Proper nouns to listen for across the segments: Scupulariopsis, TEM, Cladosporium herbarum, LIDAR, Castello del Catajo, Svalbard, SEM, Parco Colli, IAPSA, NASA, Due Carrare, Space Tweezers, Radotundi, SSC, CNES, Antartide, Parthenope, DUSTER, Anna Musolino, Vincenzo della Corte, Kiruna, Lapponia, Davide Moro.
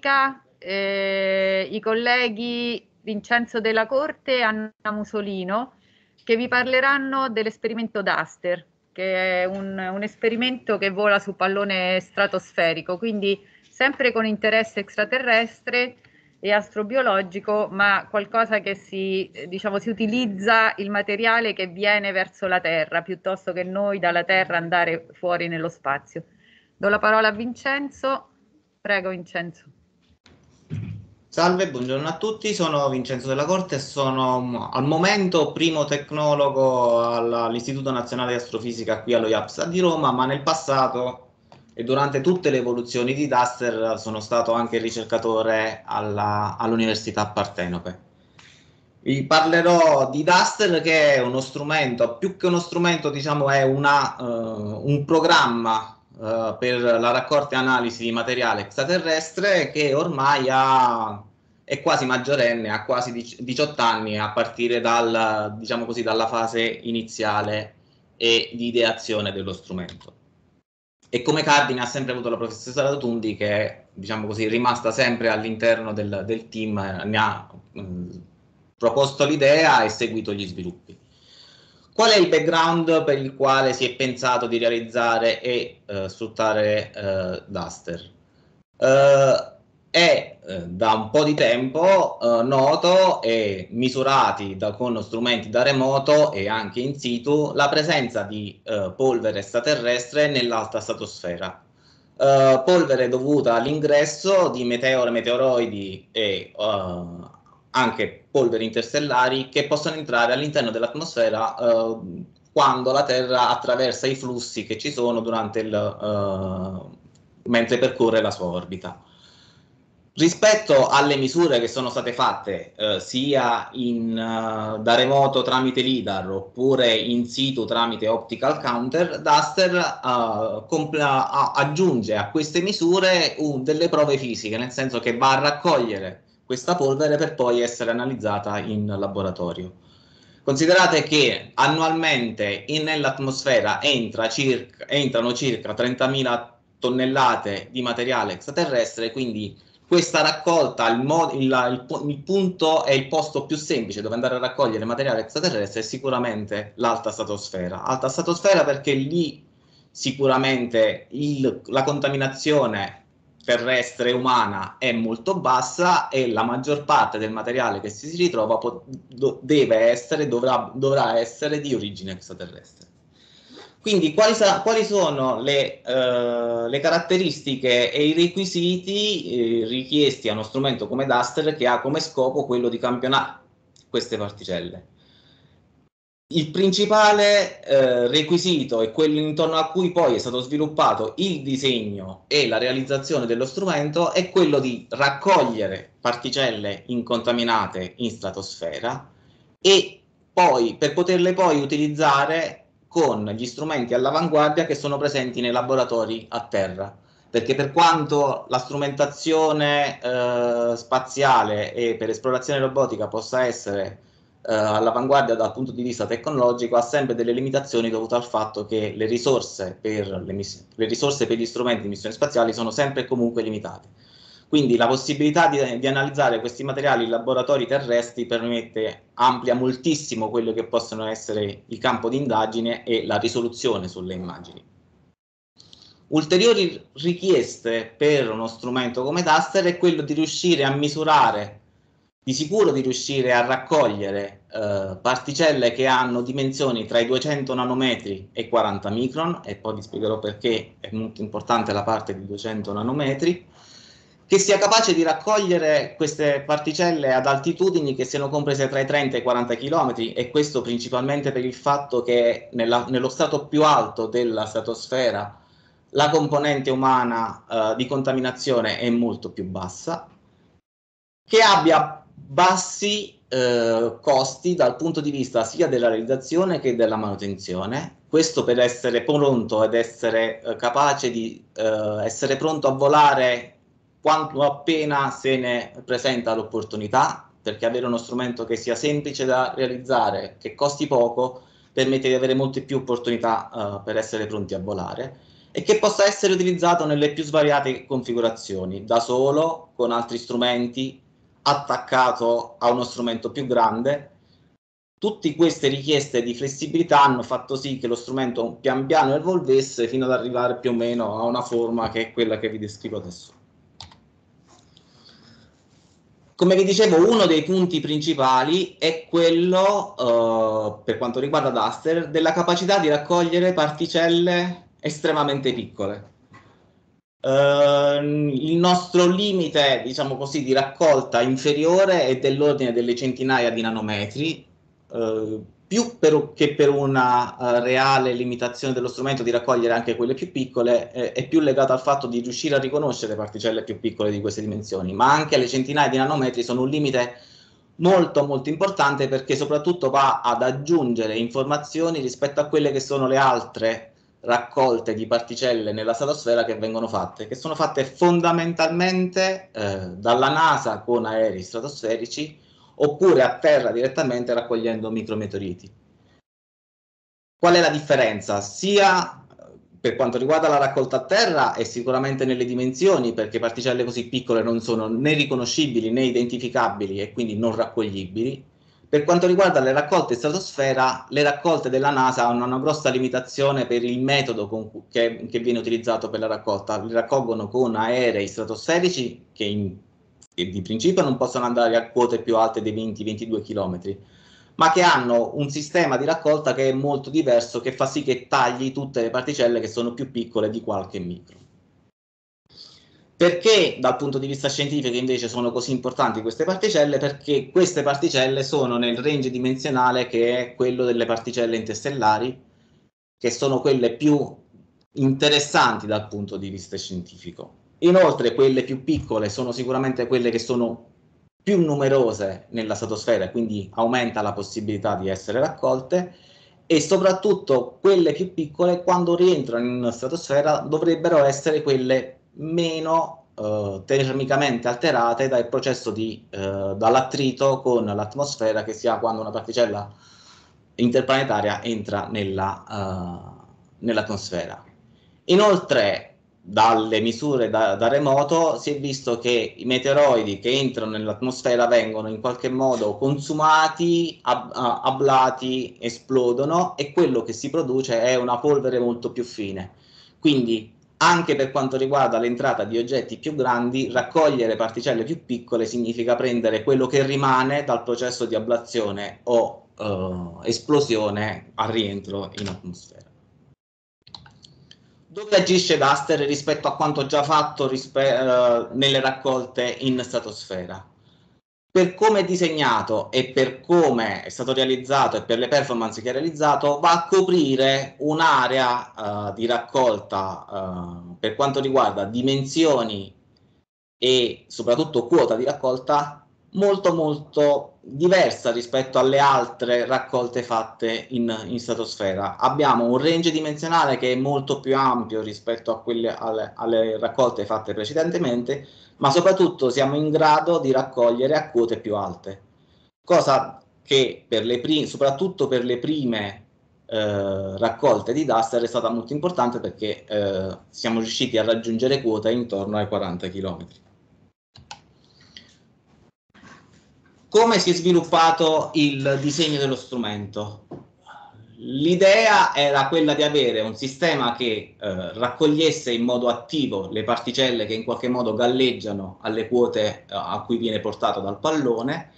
Fisica, i colleghi Vincenzo della Corte e Anna Musolino, che vi parleranno dell'esperimento DUSTER, che è un esperimento che vola su pallone stratosferico, quindi sempre con interesse extraterrestre e astrobiologico, ma qualcosa che si utilizza il materiale che viene verso la Terra, piuttosto che noi dalla Terra andare fuori nello spazio. Do la parola a Vincenzo. Prego Vincenzo. Salve, buongiorno a tutti, sono Vincenzo della Corte e sono al momento primo tecnologo all'Istituto Nazionale di Astrofisica qui allo IAPSA di Roma, ma nel passato e durante tutte le evoluzioni di DUSTER sono stato anche ricercatore all'Università Partenope. Vi parlerò di DUSTER, che è uno strumento, più che uno strumento diciamo è un programma per la raccolta e analisi di materiale extraterrestre, che ormai è quasi maggiorenne, ha quasi 18 anni a partire dalla fase iniziale e di ideazione dello strumento. E come cardine ha sempre avuto la professoressa Radotundi, che è rimasta sempre all'interno del team, ne ha proposto l'idea e seguito gli sviluppi. Qual è il background per il quale si è pensato di realizzare e sfruttare DUSTER? Da un po' di tempo noto e misurati con strumenti da remoto e anche in situ la presenza di polvere extraterrestre nell'alta stratosfera. Polvere dovuta all'ingresso di meteoroidi e anche polveri interstellari che possono entrare all'interno dell'atmosfera quando la Terra attraversa i flussi che ci sono mentre percorre la sua orbita. Rispetto alle misure che sono state fatte sia da remoto tramite LIDAR oppure in situ tramite optical counter, DUSTER aggiunge a queste misure delle prove fisiche, nel senso che va a raccogliere questa polvere per poi essere analizzata in laboratorio. Considerate che annualmente nell'atmosfera entrano circa 30.000 tonnellate di materiale extraterrestre, quindi questa raccolta, il posto più semplice dove andare a raccogliere materiale extraterrestre è sicuramente l'alta stratosfera. Alta stratosfera perché lì sicuramente la contaminazione terrestre umana è molto bassa e la maggior parte del materiale che si ritrova dovrà essere di origine extraterrestre. Quindi quali sono le caratteristiche e i requisiti richiesti a uno strumento come DUSTER, che ha come scopo quello di campionare queste particelle? Il principale requisito e quello intorno a cui poi è stato sviluppato il disegno e la realizzazione dello strumento è quello di raccogliere particelle incontaminate in stratosfera e poi per poterle poi utilizzare con gli strumenti all'avanguardia che sono presenti nei laboratori a terra, perché per quanto la strumentazione spaziale e per esplorazione robotica possa essere all'avanguardia dal punto di vista tecnologico, ha sempre delle limitazioni dovute al fatto che le risorse per gli strumenti di missioni spaziali sono sempre e comunque limitate. Quindi la possibilità di analizzare questi materiali in laboratori terrestri amplia moltissimo quello che possono essere il campo di indagine e la risoluzione sulle immagini. Ulteriori richieste per uno strumento come DUSTER è quello di riuscire a misurare, di sicuro di riuscire a raccogliere particelle che hanno dimensioni tra i 200 nanometri e 40 micron, e poi vi spiegherò perché è molto importante la parte di 200 nanometri, che sia capace di raccogliere queste particelle ad altitudini che siano comprese tra i 30 e i 40 km, e questo principalmente per il fatto che nello strato più alto della stratosfera la componente umana di contaminazione è molto più bassa, che abbia bassi costi dal punto di vista sia della realizzazione che della manutenzione. Questo per essere pronto ed essere capace di essere pronto a volare quanto appena se ne presenta l'opportunità, perché avere uno strumento che sia semplice da realizzare, che costi poco, permette di avere molte più opportunità per essere pronti a volare, e che possa essere utilizzato nelle più svariate configurazioni, da solo, con altri strumenti, attaccato a uno strumento più grande. Tutte queste richieste di flessibilità hanno fatto sì che lo strumento pian piano evolvesse fino ad arrivare più o meno a una forma che è quella che vi descrivo adesso. Come vi dicevo, uno dei punti principali è quello, per quanto riguarda Duster, della capacità di raccogliere particelle estremamente piccole. Il nostro limite, diciamo così, di raccolta inferiore è dell'ordine delle centinaia di nanometri, più che per una reale limitazione dello strumento di raccogliere anche quelle più piccole, è più legata al fatto di riuscire a riconoscere particelle più piccole di queste dimensioni, ma anche le centinaia di nanometri sono un limite molto molto importante, perché soprattutto va ad aggiungere informazioni rispetto a quelle che sono le altre raccolte di particelle nella stratosfera che vengono fatte, che sono fatte fondamentalmente dalla NASA con aerei stratosferici, oppure a terra direttamente raccogliendo micrometeoriti. Qual è la differenza? Sia per quanto riguarda la raccolta a terra è sicuramente nelle dimensioni, perché particelle così piccole non sono né riconoscibili né identificabili e quindi non raccoglibili. Per quanto riguarda le raccolte in stratosfera, le raccolte della NASA hanno una grossa limitazione per il metodo che viene utilizzato per la raccolta. Li raccolgono con aerei stratosferici che di principio non possono andare a quote più alte dei 20-22 km, ma che hanno un sistema di raccolta che è molto diverso, che fa sì che tagli tutte le particelle che sono più piccole di qualche micro. Perché dal punto di vista scientifico invece sono così importanti queste particelle? Perché queste particelle sono nel range dimensionale che è quello delle particelle interstellari, che sono quelle più interessanti dal punto di vista scientifico. Inoltre quelle più piccole sono sicuramente quelle che sono più numerose nella stratosfera e quindi aumenta la possibilità di essere raccolte, e soprattutto quelle più piccole quando rientrano in stratosfera dovrebbero essere quelle meno termicamente alterate dal processo dall'attrito con l'atmosfera che si ha quando una particella interplanetaria entra nell'atmosfera. Inoltre dalle misure da remoto si è visto che i meteoroidi che entrano nell'atmosfera vengono in qualche modo consumati, ablati, esplodono, e quello che si produce è una polvere molto più fine. Quindi anche per quanto riguarda l'entrata di oggetti più grandi, raccogliere particelle più piccole significa prendere quello che rimane dal processo di ablazione o esplosione al rientro in atmosfera. Dove agisce Duster rispetto a quanto già fatto nelle raccolte in stratosfera? Per come è disegnato e per come è stato realizzato e per le performance che ha realizzato, va a coprire un'area di raccolta per quanto riguarda dimensioni e soprattutto quota di raccolta molto molto diversa rispetto alle altre raccolte fatte in stratosfera. Abbiamo un range dimensionale che è molto più ampio rispetto a alle raccolte fatte precedentemente, ma soprattutto siamo in grado di raccogliere a quote più alte, cosa che soprattutto per le prime raccolte di Duster è stata molto importante, perché siamo riusciti a raggiungere quote intorno ai 40 km. Come si è sviluppato il disegno dello strumento? L'idea era quella di avere un sistema che raccogliesse in modo attivo le particelle che in qualche modo galleggiano alle quote a cui viene portato dal pallone,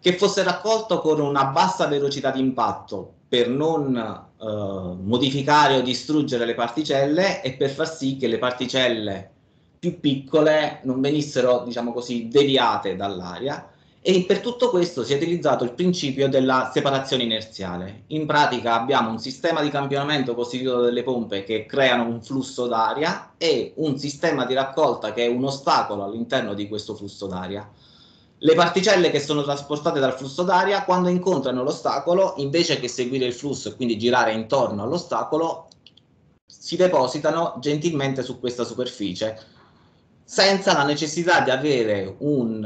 che fosse raccolto con una bassa velocità di impatto per non modificare o distruggere le particelle e per far sì che le particelle più piccole non venissero, diciamo così, deviate dall'aria. E per tutto questo si è utilizzato il principio della separazione inerziale. In pratica abbiamo un sistema di campionamento costituito dalle pompe che creano un flusso d'aria e un sistema di raccolta che è un ostacolo all'interno di questo flusso d'aria. Le particelle che sono trasportate dal flusso d'aria, quando incontrano l'ostacolo, invece che seguire il flusso e quindi girare intorno all'ostacolo, si depositano gentilmente su questa superficie, senza la necessità di avere un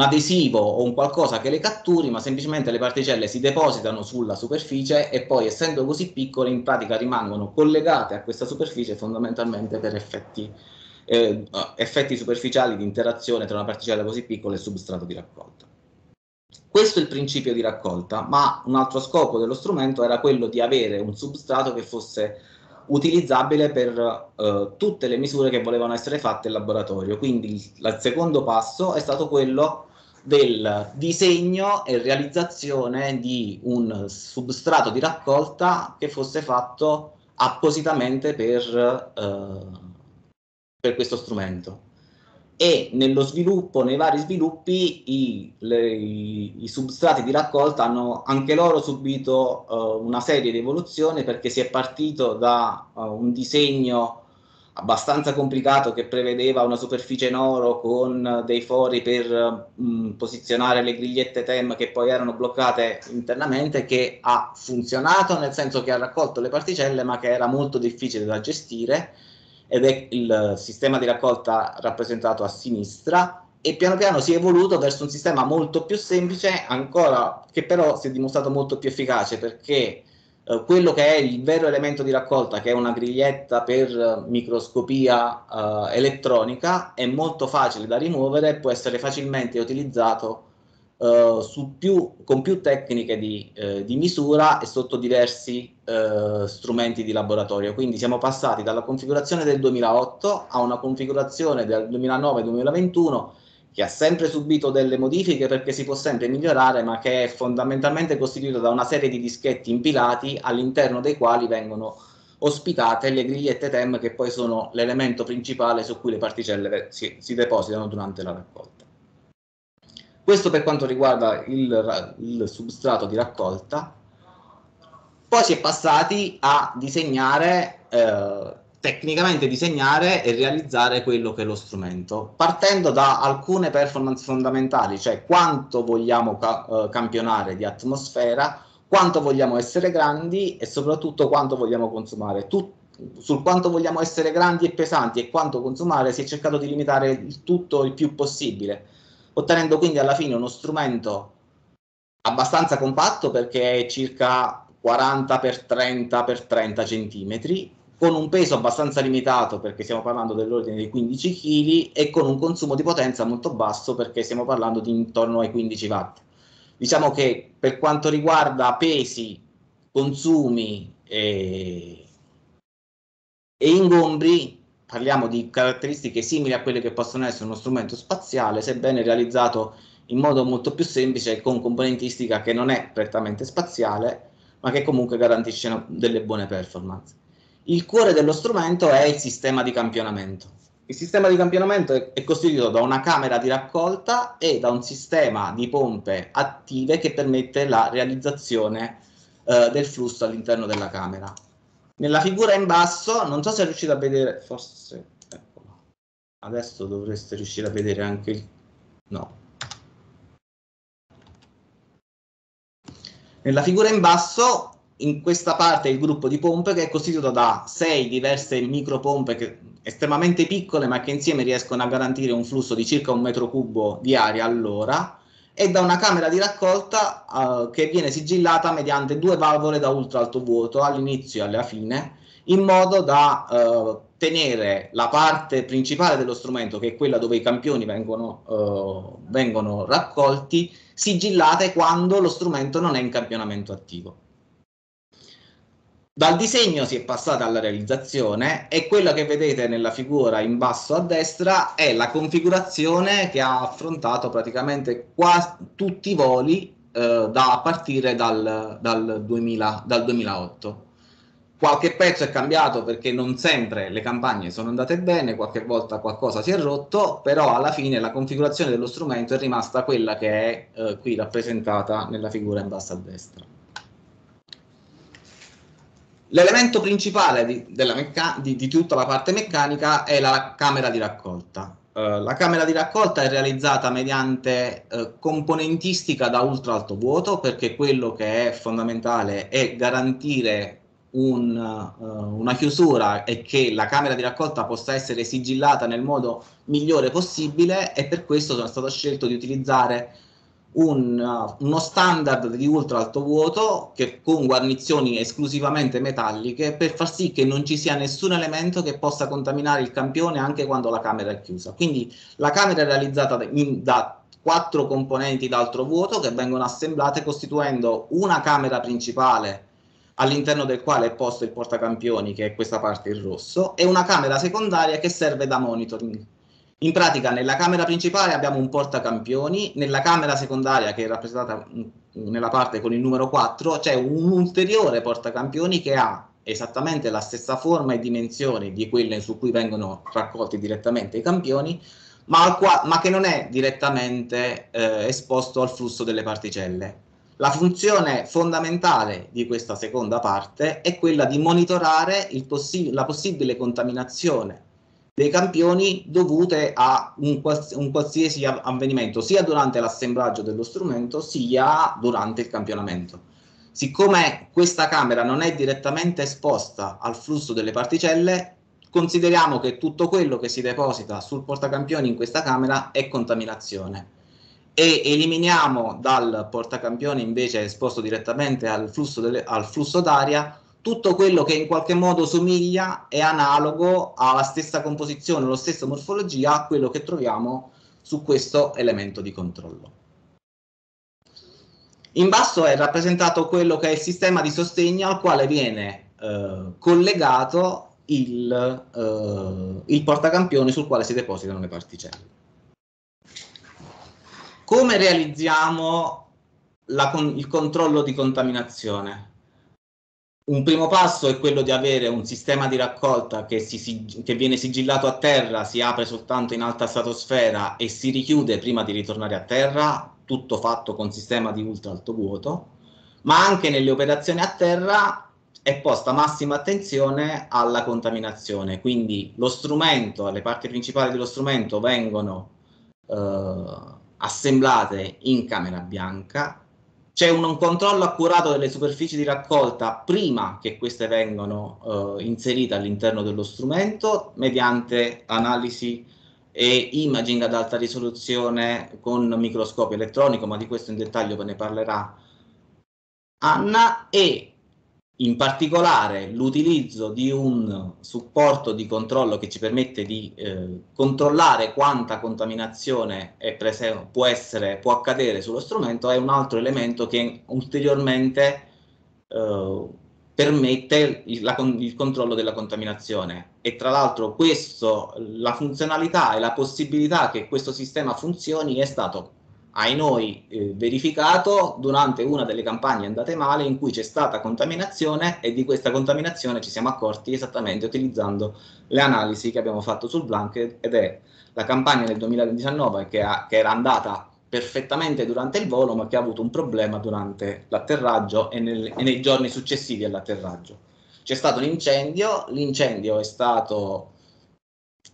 adesivo o un qualcosa che le catturi, ma semplicemente le particelle si depositano sulla superficie e poi, essendo così piccole, in pratica rimangono collegate a questa superficie fondamentalmente per effetti superficiali di interazione tra una particella così piccola e il substrato di raccolta. Questo è il principio di raccolta, ma un altro scopo dello strumento era quello di avere un substrato che fosse utilizzabile per tutte le misure che volevano essere fatte in laboratorio. Quindi il secondo passo è stato quello del disegno e realizzazione di un substrato di raccolta che fosse fatto appositamente per questo strumento. E nello sviluppo, nei vari sviluppi, i substrati di raccolta hanno anche loro subito una serie di evoluzioni, perché si è partito da un disegno abbastanza complicato che prevedeva una superficie in oro con dei fori per posizionare le grigliette TEM che poi erano bloccate internamente, che ha funzionato nel senso che ha raccolto le particelle, ma che era molto difficile da gestire, ed è il sistema di raccolta rappresentato a sinistra, e piano piano si è evoluto verso un sistema molto più semplice ancora, che però si è dimostrato molto più efficace, perché quello che è il vero elemento di raccolta, che è una griglietta per microscopia elettronica, è molto facile da rimuovere e può essere facilmente utilizzato con più tecniche di misura e sotto diversi strumenti di laboratorio. Quindi siamo passati dalla configurazione del 2008 a una configurazione del 2009-2021 che ha sempre subito delle modifiche, perché si può sempre migliorare, ma che è fondamentalmente costituita da una serie di dischetti impilati all'interno dei quali vengono ospitate le grigliette TEM, che poi sono l'elemento principale su cui le particelle si depositano durante la raccolta. Questo per quanto riguarda il substrato di raccolta. Poi si è passati a disegnare, tecnicamente disegnare e realizzare quello che è lo strumento, partendo da alcune performance fondamentali, cioè quanto vogliamo campionare di atmosfera, quanto vogliamo essere grandi e soprattutto quanto vogliamo consumare. Sul quanto vogliamo essere grandi e pesanti e quanto consumare si è cercato di limitare il tutto il più possibile, ottenendo quindi alla fine uno strumento abbastanza compatto, perché è circa 40 x 30 x 30 centimetri, con un peso abbastanza limitato, perché stiamo parlando dell'ordine dei 15 kg, e con un consumo di potenza molto basso, perché stiamo parlando di intorno ai 15 watt. Diciamo che per quanto riguarda pesi, consumi e ingombri, parliamo di caratteristiche simili a quelle che possono essere uno strumento spaziale, sebbene realizzato in modo molto più semplice e con componentistica che non è prettamente spaziale, ma che comunque garantisce delle buone performance. Il cuore dello strumento è il sistema di campionamento. Il sistema di campionamento è costituito da una camera di raccolta e da un sistema di pompe attive che permette la realizzazione del flusso all'interno della camera. Nella figura in basso, non so se riuscite a vedere, forse, eccolo. Adesso dovreste riuscire a vedere anche il... no. Nella figura in basso, in questa parte, il gruppo di pompe che è costituito da 6 diverse micropompe estremamente piccole, ma che insieme riescono a garantire un flusso di circa 1 metro cubo di aria all'ora, e da una camera di raccolta che viene sigillata mediante 2 valvole da ultraalto vuoto all'inizio e alla fine, in modo da tenere la parte principale dello strumento, che è quella dove i campioni vengono raccolti, sigillate quando lo strumento non è in campionamento attivo. Dal disegno si è passata alla realizzazione, e quella che vedete nella figura in basso a destra è la configurazione che ha affrontato praticamente quasi tutti i voli a partire dal 2008. Qualche pezzo è cambiato, perché non sempre le campagne sono andate bene, qualche volta qualcosa si è rotto, però alla fine la configurazione dello strumento è rimasta quella che è qui rappresentata nella figura in basso a destra. L'elemento principale di tutta la parte meccanica è la camera di raccolta. La camera di raccolta è realizzata mediante componentistica da ultraalto vuoto, perché quello che è fondamentale è garantire una chiusura e che la camera di raccolta possa essere sigillata nel modo migliore possibile, e per questo è stato scelto di utilizzare uno standard di ultra alto vuoto che, con guarnizioni esclusivamente metalliche, per far sì che non ci sia nessun elemento che possa contaminare il campione anche quando la camera è chiusa. Quindi la camera è realizzata da 4 componenti d'altro vuoto che vengono assemblate costituendo una camera principale all'interno del quale è posto il portacampioni, che è questa parte in rosso, e una camera secondaria che serve da monitoring. In pratica nella camera principale abbiamo un portacampioni, nella camera secondaria, che è rappresentata nella parte con il numero 4, c'è un ulteriore portacampioni che ha esattamente la stessa forma e dimensioni di quelle su cui vengono raccolti direttamente i campioni, ma che non è direttamente esposto al flusso delle particelle. La funzione fondamentale di questa seconda parte è quella di monitorare la possibile contaminazione dei campioni dovute a un qualsiasi avvenimento, sia durante l'assemblaggio dello strumento, sia durante il campionamento. Siccome questa camera non è direttamente esposta al flusso delle particelle, consideriamo che tutto quello che si deposita sul portacampioni in questa camera è contaminazione, e eliminiamo dal portacampione invece esposto direttamente al flusso d'aria tutto quello che in qualche modo somiglia e analogo alla stessa composizione, la stessa morfologia a quello che troviamo su questo elemento di controllo. In basso è rappresentato quello che è il sistema di sostegno al quale viene collegato il portacampione sul quale si depositano le particelle. Come realizziamo il controllo di contaminazione? Un primo passo è quello di avere un sistema di raccolta che viene sigillato a terra, si apre soltanto in alta stratosfera e si richiude prima di ritornare a terra, tutto fatto con sistema di ultra alto vuoto, ma anche nelle operazioni a terra è posta massima attenzione alla contaminazione, quindi lo strumento, le parti principali dello strumento vengono assemblate in camera bianca, c'è un controllo accurato delle superfici di raccolta prima che queste vengano inserite all'interno dello strumento mediante analisi e imaging ad alta risoluzione con microscopio elettronico, ma di questo in dettaglio ve ne parlerà Anna, e in particolare l'utilizzo di un supporto di controllo che ci permette di controllare quanta contaminazione può accadere sullo strumento è un altro elemento che ulteriormente permette il controllo della contaminazione. E tra l'altro la funzionalità e la possibilità che questo sistema funzioni è stato ai noi verificato durante una delle campagne andate male in cui c'è stata contaminazione, e di questa contaminazione ci siamo accorti esattamente utilizzando le analisi che abbiamo fatto sul Blanket, ed è la campagna del 2019 che era andata perfettamente durante il volo ma che ha avuto un problema durante l'atterraggio e nei giorni successivi all'atterraggio. C'è stato un incendio, l'incendio è stato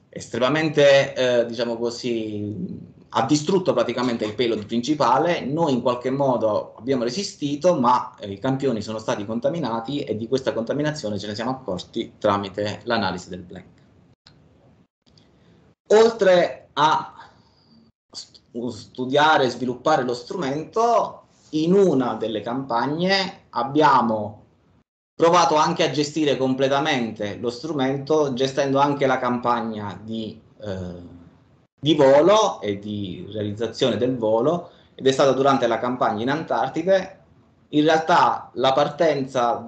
estremamente, diciamo così, ha distrutto praticamente il payload principale, noi in qualche modo abbiamo resistito, ma i campioni sono stati contaminati e di questa contaminazione ce ne siamo accorti tramite l'analisi del blank. Oltre a studiare e sviluppare lo strumento, in una delle campagne abbiamo provato anche a gestire completamente lo strumento, gestendo anche la campagna di volo e di realizzazione del volo, ed è stata durante la campagna in Antartide. In realtà la partenza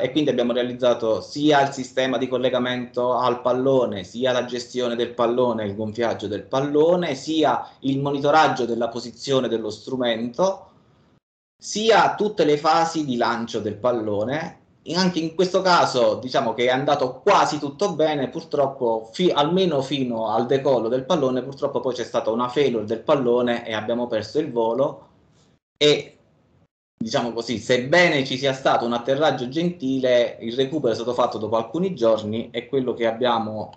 e quindi abbiamo realizzato sia il sistema di collegamento al pallone, sia la gestione del pallone, il gonfiaggio del pallone, sia il monitoraggio della posizione dello strumento, sia tutte le fasi di lancio del pallone. Anche in questo caso diciamo che è andato quasi tutto bene, purtroppo almeno fino al decollo del pallone, purtroppo poi c'è stata una failure del pallone e abbiamo perso il volo, e diciamo così, sebbene ci sia stato un atterraggio gentile, il recupero è stato fatto dopo alcuni giorni e quello che abbiamo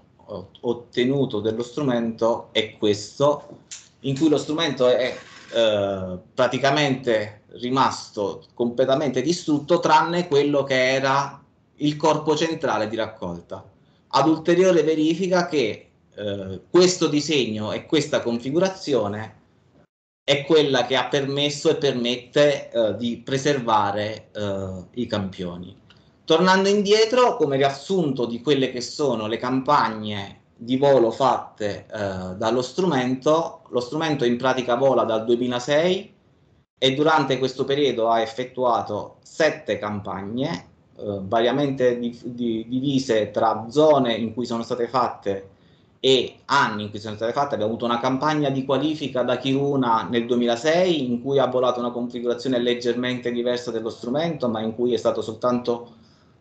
ottenuto dello strumento è questo, in cui lo strumento è praticamente rimasto completamente distrutto tranne quello che era il corpo centrale di raccolta, ad ulteriore verifica che questo disegno e questa configurazione è quella che ha permesso e permette di preservare i campioni. Tornando indietro, come riassunto di quelle che sono le campagne di volo fatte dallo strumento, lo strumento in pratica vola dal 2006 e durante questo periodo ha effettuato 7 campagne, variamente divise tra zone in cui sono state fatte e anni in cui sono state fatte. Abbiamo avuto una campagna di qualifica da Kiruna nel 2006 in cui ha volato una configurazione leggermente diversa dello strumento, ma in cui è stato soltanto,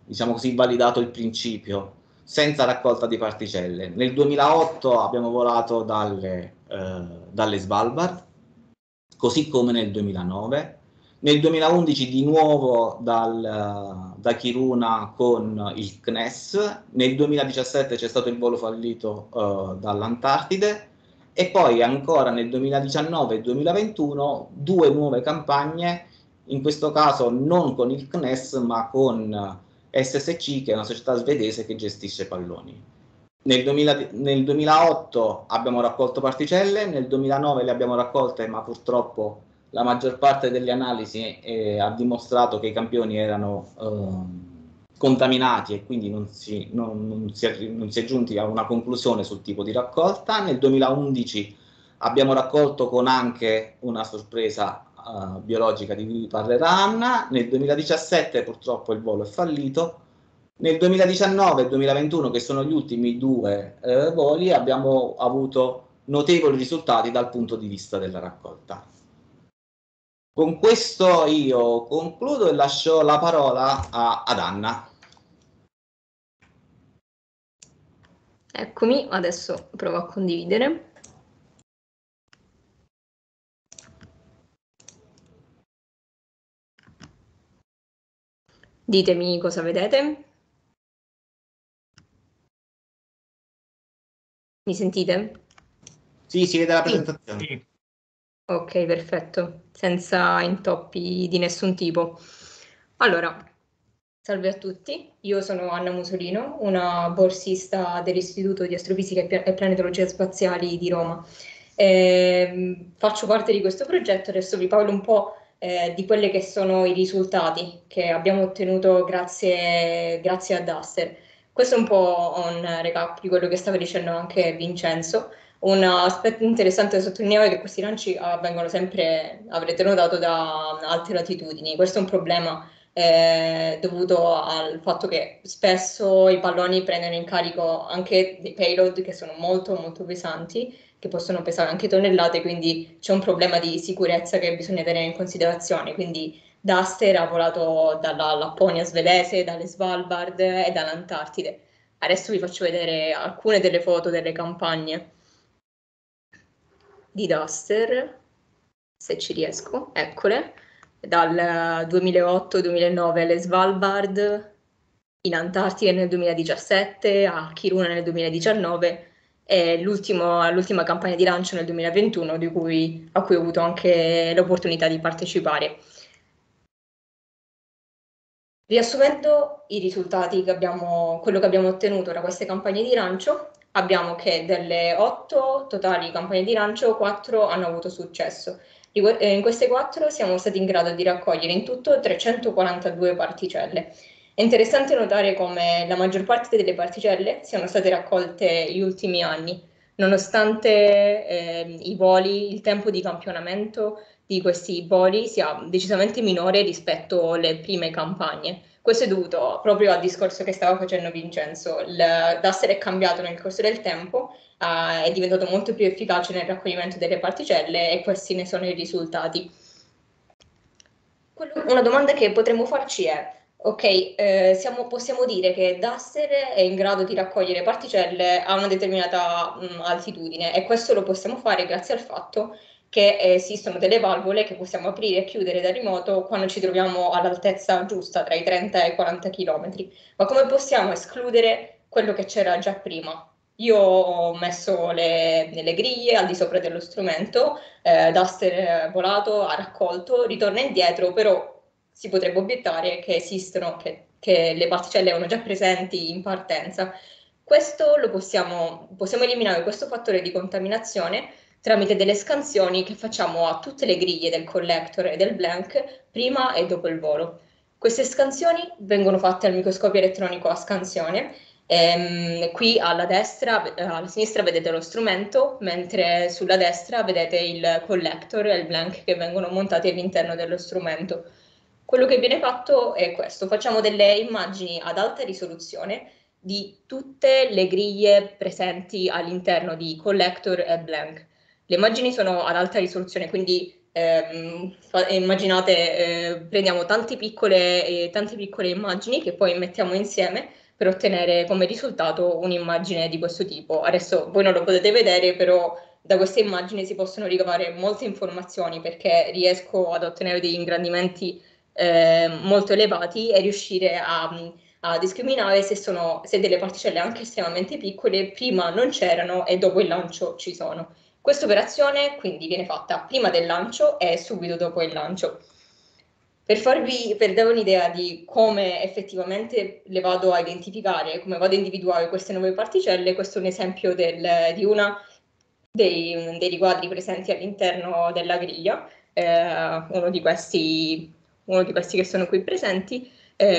diciamo così, validato il principio senza raccolta di particelle. Nel 2008 abbiamo volato dalle Svalbard, così come nel 2009. Nel 2011 di nuovo da Kiruna con il CNES, nel 2017 c'è stato il volo fallito dall'Antartide e poi ancora nel 2019 e 2021 2 nuove campagne, in questo caso non con il CNES ma con SSC, che è una società svedese che gestisce palloni. Nel 2008 abbiamo raccolto particelle, nel 2009 le abbiamo raccolte, ma purtroppo la maggior parte delle analisi ha dimostrato che i campioni erano contaminati e quindi non si è giunti a una conclusione sul tipo di raccolta. Nel 2011 abbiamo raccolto con anche una sorpresa biologica di cui parlerà Anna. Nel 2017 purtroppo il volo è fallito. Nel 2019 e 2021, che sono gli ultimi 2 voli, abbiamo avuto notevoli risultati dal punto di vista della raccolta. Con questo io concludo e lascio la parola ad Anna. Eccomi, adesso provo a condividere. Ditemi cosa vedete. Mi sentite? Sì, si vede la presentazione. Sì. Ok, perfetto, senza intoppi di nessun tipo. Allora, salve a tutti, io sono Anna Musolino, una borsista dell'Istituto di Astrofisica e Planetologia Spaziali di Roma. Faccio parte di questo progetto, adesso vi parlo un po' di quelli che sono i risultati che abbiamo ottenuto grazie a DUSTER. Questo è un po' un recap di quello che stava dicendo anche Vincenzo. Un aspetto interessante da sottolineare è che questi lanci avvengono sempre, avrete notato, da alte latitudini. Questo è un problema dovuto al fatto che spesso i palloni prendono in carico anche dei payload che sono molto molto pesanti, che possono pesare anche tonnellate, quindi c'è un problema di sicurezza che bisogna tenere in considerazione. Quindi DUSTER ha volato dalla Lapponia svedese, dalle Svalbard e dall'Antartide. Adesso vi faccio vedere alcune delle foto delle campagne di DUSTER, se ci riesco, eccole, dal 2008-2009 alle Svalbard, in Antartide nel 2017, a Kiruna nel 2019 e l'ultima campagna di lancio nel 2021 a cui ho avuto anche l'opportunità di partecipare. Riassumendo i risultati quello che abbiamo ottenuto da queste campagne di lancio, abbiamo che delle 8 totali campagne di lancio, 4 hanno avuto successo. In queste 4 siamo stati in grado di raccogliere in tutto 342 particelle. È interessante notare come la maggior parte delle particelle siano state raccolte gli ultimi anni, nonostante i voli, il tempo di campionamento di questi voli sia decisamente minore rispetto alle prime campagne. Questo è dovuto proprio al discorso che stava facendo Vincenzo. Il DUSTER è cambiato nel corso del tempo, è diventato molto più efficace nel raccoglimento delle particelle e questi ne sono i risultati. Una domanda che potremmo farci è, ok, possiamo dire che DUSTER è in grado di raccogliere particelle a una determinata altitudine, e questo lo possiamo fare grazie al fatto che esistono delle valvole che possiamo aprire e chiudere da remoto quando ci troviamo all'altezza giusta, tra i 30 e i 40 km. Ma come possiamo escludere quello che c'era già prima? Io ho messo nelle griglie al di sopra dello strumento, DUSTER volato, ha raccolto, ritorna indietro, però si potrebbe obiettare che esistono, che che le particelle erano già presenti in partenza. Questo lo possiamo eliminare questo fattore di contaminazione tramite delle scansioni che facciamo a tutte le griglie del collector e del blank prima e dopo il volo. Queste scansioni vengono fatte al microscopio elettronico a scansione. Qui alla sinistra vedete lo strumento, mentre sulla destra vedete il collector e il blank che vengono montati all'interno dello strumento. Quello che viene fatto è questo: facciamo delle immagini ad alta risoluzione di tutte le griglie presenti all'interno di collector e blank. Le immagini sono ad alta risoluzione, quindi immaginate, prendiamo tante piccole immagini che poi mettiamo insieme per ottenere come risultato un'immagine di questo tipo. Adesso voi non lo potete vedere, però da queste immagini si possono ricavare molte informazioni, perché riesco ad ottenere degli ingrandimenti molto elevati e riuscire a discriminare se delle particelle anche estremamente piccole prima non c'erano e dopo il lancio ci sono. Questa operazione quindi viene fatta prima del lancio e subito dopo il lancio. Per dare un'idea di come effettivamente le vado a identificare, come vado a individuare queste nuove particelle, questo è un esempio di una dei riquadri presenti all'interno della griglia, uno di questi che sono qui presenti.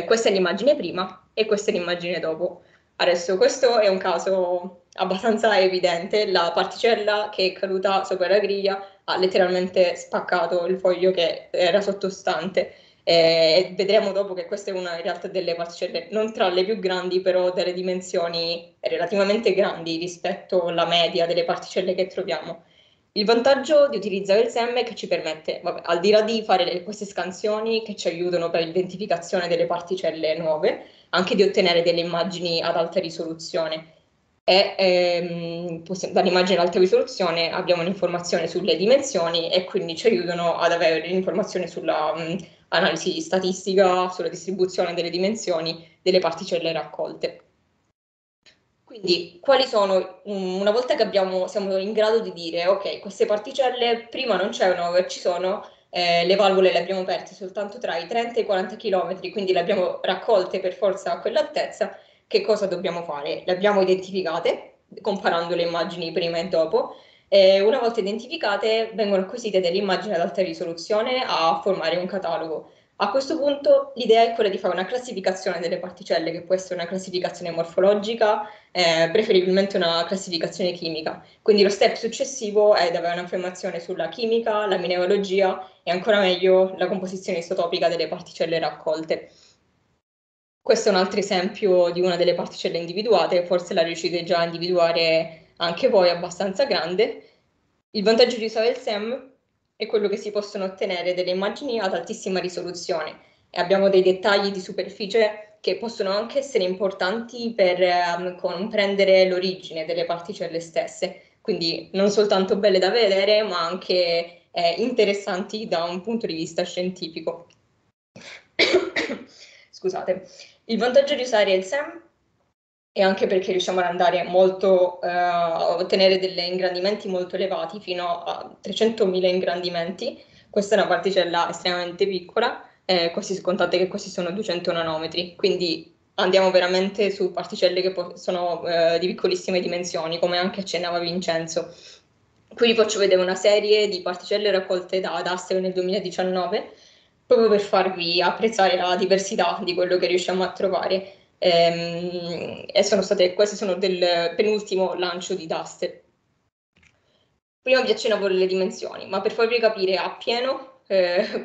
Questa è l'immagine prima e questa è l'immagine dopo. Adesso questo è un caso abbastanza evidente: la particella che è caduta sopra la griglia ha letteralmente spaccato il foglio che era sottostante, e vedremo dopo che questa è una in realtà delle particelle non tra le più grandi, però delle dimensioni relativamente grandi rispetto alla media delle particelle che troviamo. Il vantaggio di utilizzare il SEM è che ci permette, al di là di fare queste scansioni che ci aiutano per l'identificazione delle particelle nuove, anche di ottenere delle immagini ad alta risoluzione. Dall'immagine ad alta risoluzione abbiamo un'informazione sulle dimensioni e quindi ci aiutano ad avere un'informazione sulla analisi statistica, sulla distribuzione delle dimensioni delle particelle raccolte. Quindi quali sono, una volta che siamo in grado di dire ok, queste particelle prima non c'erano, ora ci sono, le valvole le abbiamo aperte soltanto tra i 30 e i 40 km, quindi le abbiamo raccolte per forza a quell'altezza. Che cosa dobbiamo fare? Le abbiamo identificate, comparando le immagini prima e dopo, e una volta identificate vengono acquisite delle immagini ad alta risoluzione a formare un catalogo. A questo punto l'idea è quella di fare una classificazione delle particelle, che può essere una classificazione morfologica, preferibilmente una classificazione chimica. Quindi lo step successivo è di avere un'affermazione sulla chimica, la mineralogia e ancora meglio la composizione isotopica delle particelle raccolte. Questo è un altro esempio di una delle particelle individuate, forse la riuscite già a individuare anche voi, abbastanza grande. Il vantaggio di usare il SEM è quello che si possono ottenere delle immagini ad altissima risoluzione e abbiamo dei dettagli di superficie che possono anche essere importanti per comprendere l'origine delle particelle stesse, quindi non soltanto belle da vedere ma anche interessanti da un punto di vista scientifico. Scusate, il vantaggio di usare il SEM è anche perché riusciamo ad andare molto, a ottenere degli ingrandimenti molto elevati, fino a 300.000 ingrandimenti. Questa è una particella estremamente piccola, contate che questi sono 200 nanometri, quindi andiamo veramente su particelle che sono di piccolissime dimensioni, come anche accennava Vincenzo. Qui vi faccio vedere una serie di particelle raccolte da DUSTER nel 2019, proprio per farvi apprezzare la diversità di quello che riusciamo a trovare. Queste sono del penultimo lancio di DUSTER. Prima vi accennavo le dimensioni, ma per farvi capire appieno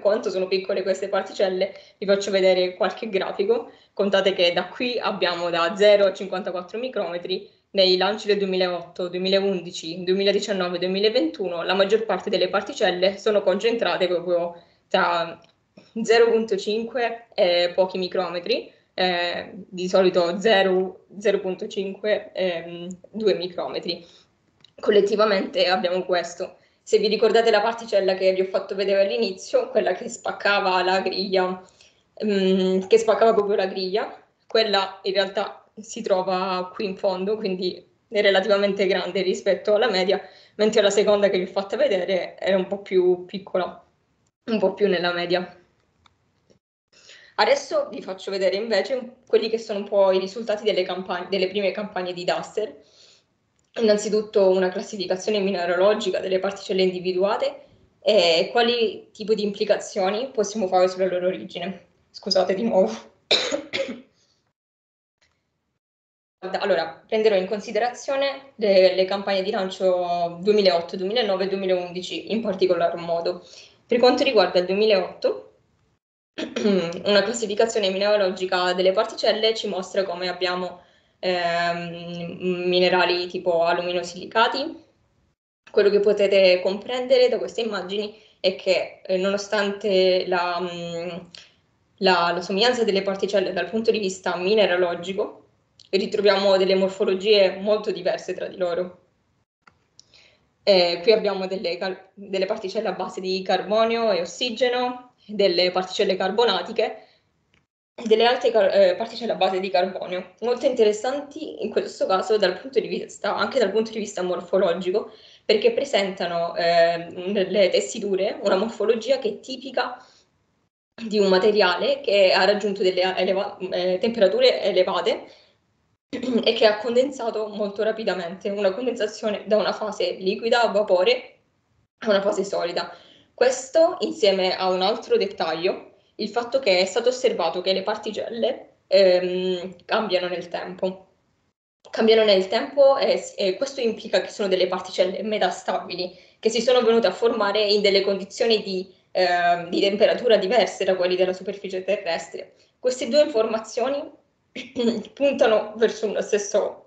quanto sono piccole queste particelle, vi faccio vedere qualche grafico. Contate che da qui abbiamo da 0 a 54 micrometri. Nei lanci del 2008, 2011, 2019 e 2021, la maggior parte delle particelle sono concentrate proprio tra 0.5 e pochi micrometri, di solito 0.5 e 2 micrometri. Collettivamente abbiamo questo. Se vi ricordate la particella che vi ho fatto vedere all'inizio, quella che spaccava la griglia, quella in realtà si trova qui in fondo, quindi è relativamente grande rispetto alla media, mentre la seconda che vi ho fatto vedere era un po' più piccola, un po' più nella media. Adesso vi faccio vedere invece quelli che sono un po' i risultati delle prime campagne di Duster. Innanzitutto una classificazione mineralogica delle particelle individuate e quali tipi di implicazioni possiamo fare sulla loro origine. Scusate di nuovo. Allora, prenderò in considerazione le campagne di lancio 2008, 2009 e 2011 in particolar modo. Per quanto riguarda il 2008, una classificazione mineralogica delle particelle ci mostra come abbiamo minerali tipo alumino-silicati. Quello che potete comprendere da queste immagini è che nonostante la somiglianza delle particelle dal punto di vista mineralogico, ritroviamo delle morfologie molto diverse tra di loro. Qui abbiamo delle particelle a base di carbonio e ossigeno, delle particelle carbonatiche e delle altre particelle a base di carbonio, molto interessanti in questo caso dal punto di vista, anche dal punto di vista morfologico, perché presentano nelle tessiture una morfologia che è tipica di un materiale che ha raggiunto delle temperature elevate e che ha condensato molto rapidamente, una condensazione da una fase liquida a vapore a una fase solida. Questo insieme a un altro dettaglio, il fatto che è stato osservato che le particelle cambiano nel tempo e questo implica che sono delle particelle metastabili che si sono venute a formare in delle condizioni di temperatura diverse da quelle della superficie terrestre. Queste due informazioni puntano verso uno stesso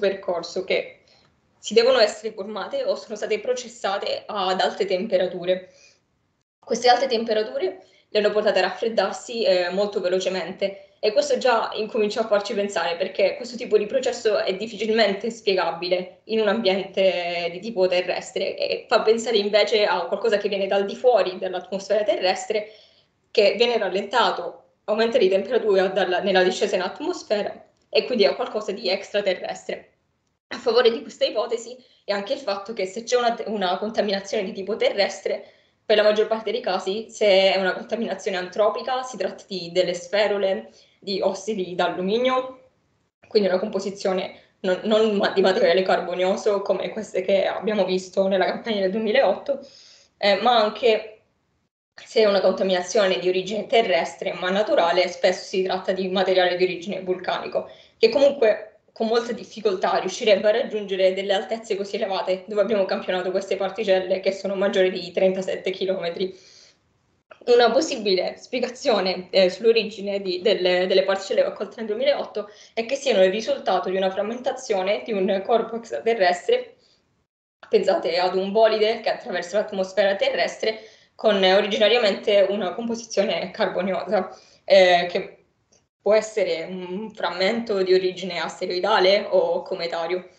percorso, che si devono essere formate o sono state processate ad alte temperature. Queste alte temperature le hanno portate a raffreddarsi molto velocemente e questo già incomincia a farci pensare, perché questo tipo di processo è difficilmente spiegabile in un ambiente di tipo terrestre e fa pensare invece a qualcosa che viene dal di fuori dell'atmosfera terrestre, che viene rallentato, aumenta di temperatura nella discesa in atmosfera e quindi è qualcosa di extraterrestre. A favore di questa ipotesi è anche il fatto che se c'è una contaminazione di tipo terrestre, per la maggior parte dei casi, se è una contaminazione antropica, si tratta delle sferole di ossidi d'alluminio, quindi una composizione non di materiale carbonioso come queste che abbiamo visto nella campagna del 2008, ma anche se è una contaminazione di origine terrestre ma naturale, spesso si tratta di materiale di origine vulcanico, che comunque con molta difficoltà riuscirebbe a raggiungere delle altezze così elevate, dove abbiamo campionato queste particelle che sono maggiori di 37 km. Una possibile spiegazione sull'origine delle particelle raccolte nel 2008 è che siano il risultato di una frammentazione di un corpo extraterrestre. Pensate ad un bolide che attraversa l'atmosfera terrestre con originariamente una composizione carboniosa, che può essere un frammento di origine asteroidale o cometario.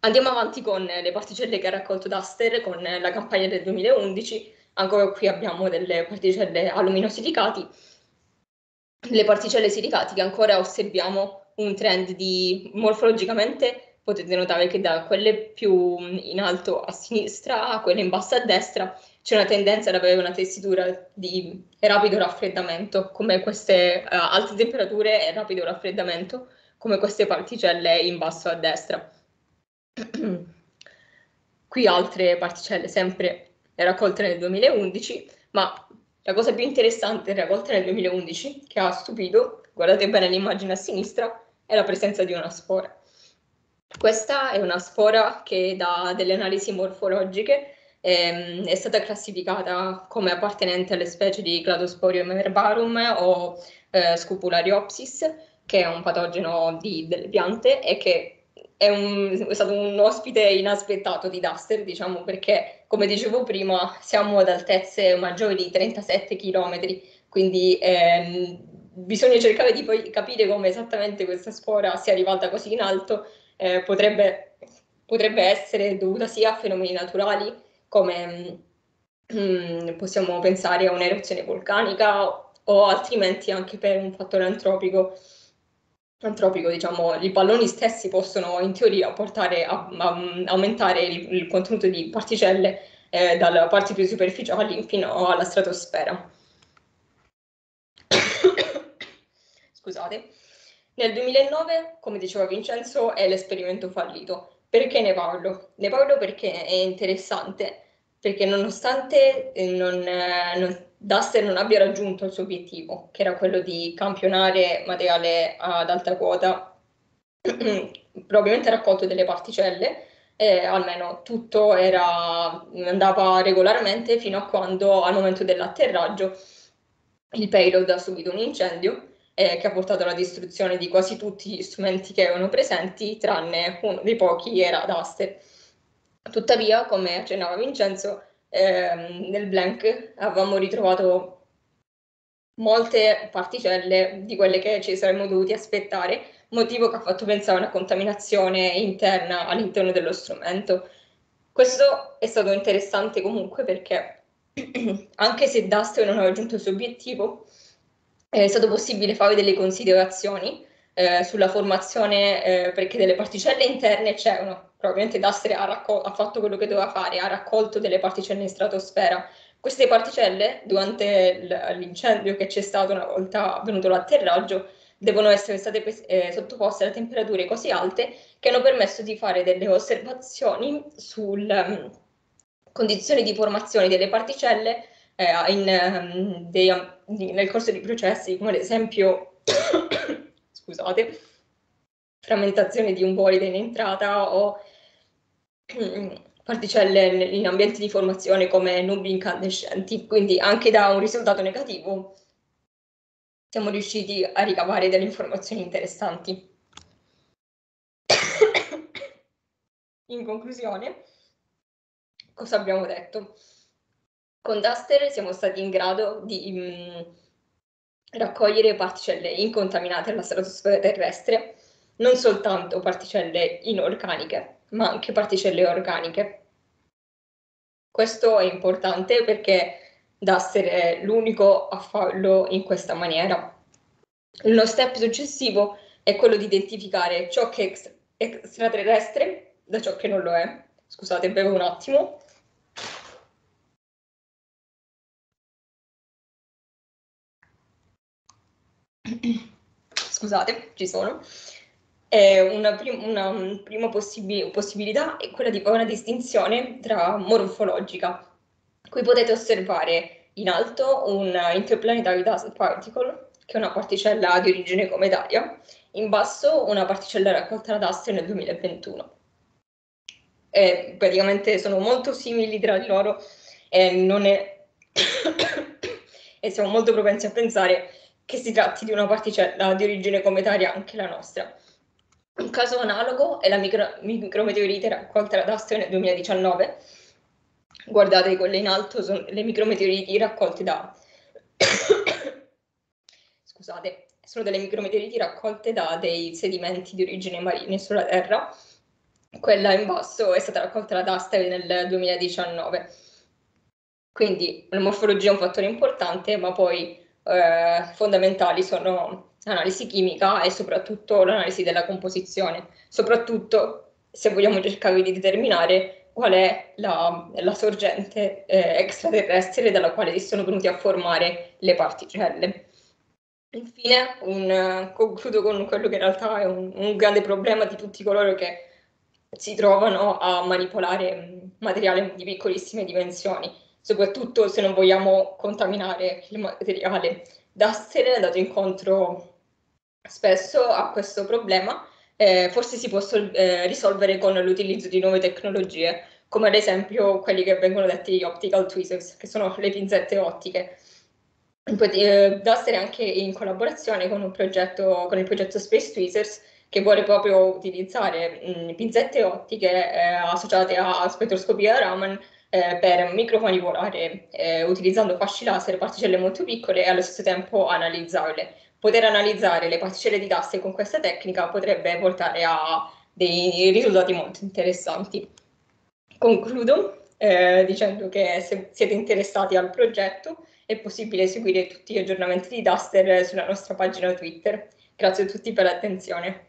Andiamo avanti con le particelle che ha raccolto Duster con la campagna del 2011. Ancora qui abbiamo delle particelle alumino-silicati. Le particelle silicatiche ancora osserviamo un trend di morfologicamente, potete notare che da quelle più in alto a sinistra a quelle in basso a destra c'è una tendenza ad avere una tessitura di rapido raffreddamento, come queste alte temperature e rapido raffreddamento, come queste particelle in basso a destra. Qui altre particelle sempre raccolte nel 2011, ma la cosa più interessante raccolta nel 2011, che ha stupito, guardate bene l'immagine a sinistra, è la presenza di una spora. Questa è una spora che da delle analisi morfologiche è stata classificata come appartenente alle specie di Cladosporium herbarum o Scupulariopsis, che è un patogeno delle piante e che è stato un ospite inaspettato di Duster, diciamo, perché come dicevo prima siamo ad altezze maggiori di 37 km, quindi bisogna cercare di poi capire come esattamente questa spora sia arrivata così in alto. Potrebbe essere dovuta sia a fenomeni naturali, come possiamo pensare a un'eruzione vulcanica, o altrimenti anche per un fattore antropico, diciamo, i palloni stessi possono in teoria portare a aumentare il contenuto di particelle dalle parti più superficiali fino alla stratosfera. scusate. Nel 2009, come diceva Vincenzo, è l'esperimento fallito. Perché ne parlo? Ne parlo perché è interessante, perché nonostante Duster non abbia raggiunto il suo obiettivo, che era quello di campionare materiale ad alta quota, probabilmente raccolto delle particelle, almeno tutto andava regolarmente fino a quando, al momento dell'atterraggio, il payload ha subito un incendio che ha portato alla distruzione di quasi tutti gli strumenti che erano presenti, tranne uno dei pochi era Duster. Tuttavia, come accennava Vincenzo, nel Blank avevamo ritrovato molte particelle di quelle che ci saremmo dovuti aspettare, motivo che ha fatto pensare a una contaminazione interna all'interno dello strumento. Questo è stato interessante comunque perché, anche se Duster non ha raggiunto il suo obiettivo, è stato possibile fare delle considerazioni sulla formazione, perché delle particelle interne c'erano. Probabilmente Duster ha fatto quello che doveva fare, ha raccolto delle particelle in stratosfera. Queste particelle, durante l'incendio che c'è stato una volta avvenuto l'atterraggio, devono essere state sottoposte a temperature così alte che hanno permesso di fare delle osservazioni sulle condizioni di formazione delle particelle nel corso di processi, come ad esempio scusate, frammentazione di un bolide in entrata o particelle in ambienti di formazione come nubi incandescenti, quindi anche da un risultato negativo siamo riusciti a ricavare delle informazioni interessanti. In conclusione, cosa abbiamo detto? Con Duster siamo stati in grado di raccogliere particelle incontaminate alla stratosfera terrestre, non soltanto particelle inorganiche, ma anche particelle organiche. Questo è importante perché Duster è l'unico a farlo in questa maniera. Lo step successivo è quello di identificare ciò che è extraterrestre da ciò che non lo è. Scusate, bevo un attimo. Scusate, ci sono. Una prima possibilità è quella di fare una distinzione tra morfologica. Qui potete osservare in alto un interplanetary dust particle, che è una particella di origine cometaria, in basso una particella raccolta da Duster nel 2021. Praticamente sono molto simili tra di loro e siamo molto propensi a pensare che si tratti di una particella di origine cometaria anche la nostra. Un caso analogo è la micrometeorite raccolta da Duster nel 2019. Guardate, quelle in alto sono le micrometeoriti raccolte da scusate, sono delle micrometeoriti raccolte da dei sedimenti di origine marina sulla Terra. Quella in basso è stata raccolta da Duster nel 2019. Quindi la morfologia è un fattore importante, ma poi fondamentali sono l'analisi chimica e soprattutto l'analisi della composizione, soprattutto se vogliamo cercare di determinare qual è la sorgente extraterrestre dalla quale si sono venuti a formare le particelle. Infine, concludo con quello che in realtà è un grande problema di tutti coloro che si trovano a manipolare materiale di piccolissime dimensioni, soprattutto se non vogliamo contaminare il materiale. Duster è andato incontro spesso a questo problema, forse si può risolvere con l'utilizzo di nuove tecnologie, come ad esempio quelli che vengono detti optical tweezers, che sono le pinzette ottiche. Duster è anche in collaborazione con il progetto Space Tweezers, che vuole proprio utilizzare pinzette ottiche associate a spettroscopia Raman per micromanicolare, utilizzando fasci laser, particelle molto piccole e allo stesso tempo analizzarle. Poter analizzare le particelle di Duster con questa tecnica potrebbe portare a dei risultati molto interessanti. Concludo dicendo che se siete interessati al progetto è possibile seguire tutti gli aggiornamenti di Duster sulla nostra pagina Twitter. Grazie a tutti per l'attenzione.